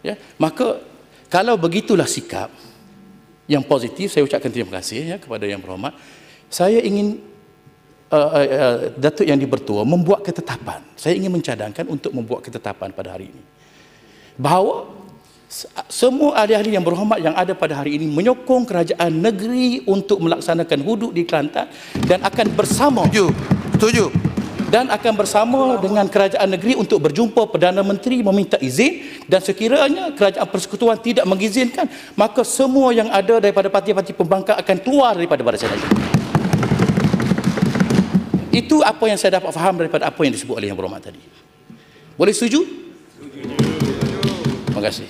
Ya, maka kalau begitulah sikap yang positif, saya ucapkan terima kasih ya, kepada Yang Berhormat. Saya ingin Datuk Yang Dipertua membuat ketetapan. Saya ingin mencadangkan untuk membuat ketetapan pada hari ini bahawa semua ahli-ahli yang berhormat yang ada pada hari ini menyokong kerajaan negeri untuk melaksanakan hudud di Kelantan dan akan bersama. Setuju. Dan akan bersama dengan kerajaan negeri untuk berjumpa Perdana Menteri meminta izin, dan sekiranya kerajaan persekutuan tidak mengizinkan, maka semua yang ada daripada parti-parti pembangkang akan keluar daripada Barisan Nasional. Itu apa yang saya dapat faham daripada apa yang disebut oleh Yang Berhormat tadi. Boleh setuju? Setuju. Terima kasih.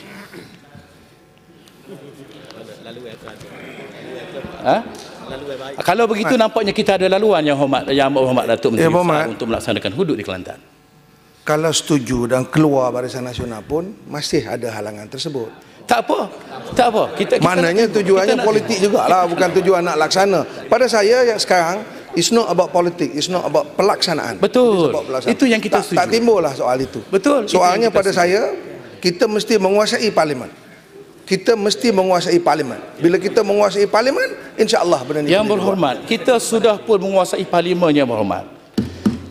Kalau begitu nampaknya kita ada laluan yang hormat Datuk Menteri untuk melaksanakan hudud di Kelantan. Kalau setuju dan keluar Barisan Nasional pun masih ada halangan tersebut. Tak apa. Tak apa. Kita maknanya tujuannya kita politik jugalah, bukan tujuan nak laksana. Pada saya yang sekarang, it's not about politik, it's not about pelaksanaan. Betul. About pelaksanaan. Itu yang kita setuju. Tak timbullah soal itu. Betul. Soalnya pada saya, kita mesti menguasai parlimen. Kita mesti menguasai parlimen. Bila kita menguasai parlimen, insya-Allah benda ini. Yang Berhormat, kita sudah pun menguasai parlimen, Yang Berhormat.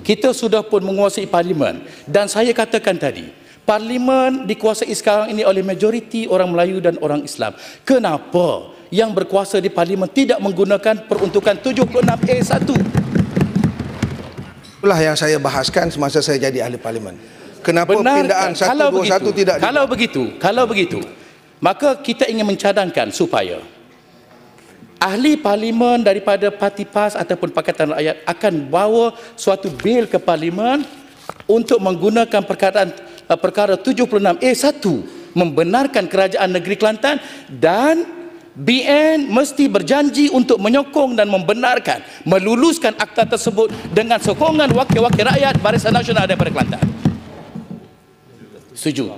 Kita sudah pun menguasai parlimen, dan saya katakan tadi, parlimen dikuasai sekarang ini oleh majoriti orang Melayu dan orang Islam. Kenapa yang berkuasa di parlimen tidak menggunakan peruntukan 76A1? Itulah yang saya bahaskan semasa saya jadi ahli parlimen. Kenapa pindaan 121 tidak dibuat? Kalau begitu, maka kita ingin mencadangkan supaya ahli parlimen daripada parti PAS ataupun Pakatan Rakyat akan bawa suatu bil ke parlimen untuk menggunakan perkara 76A1 membenarkan kerajaan negeri Kelantan, dan BN mesti berjanji untuk menyokong dan membenarkan meluluskan akta tersebut dengan sokongan wakil-wakil rakyat Barisan Nasional daripada Kelantan. Setuju?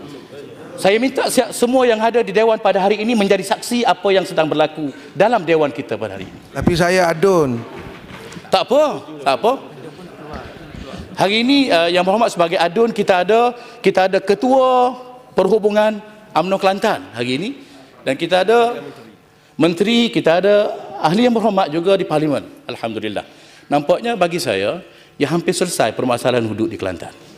Saya minta semua yang ada di Dewan pada hari ini menjadi saksi apa yang sedang berlaku dalam Dewan kita pada hari ini. Tapi saya adun. Tak apa. Hari ini Yang Berhormat sebagai adun, kita ada Ketua Perhubungan UMNO Kelantan hari ini, dan kita ada Menteri, kita ada ahli Yang Berhormat juga di parlimen. Alhamdulillah. Nampaknya bagi saya, ya hampir selesai permasalahan hudud di Kelantan.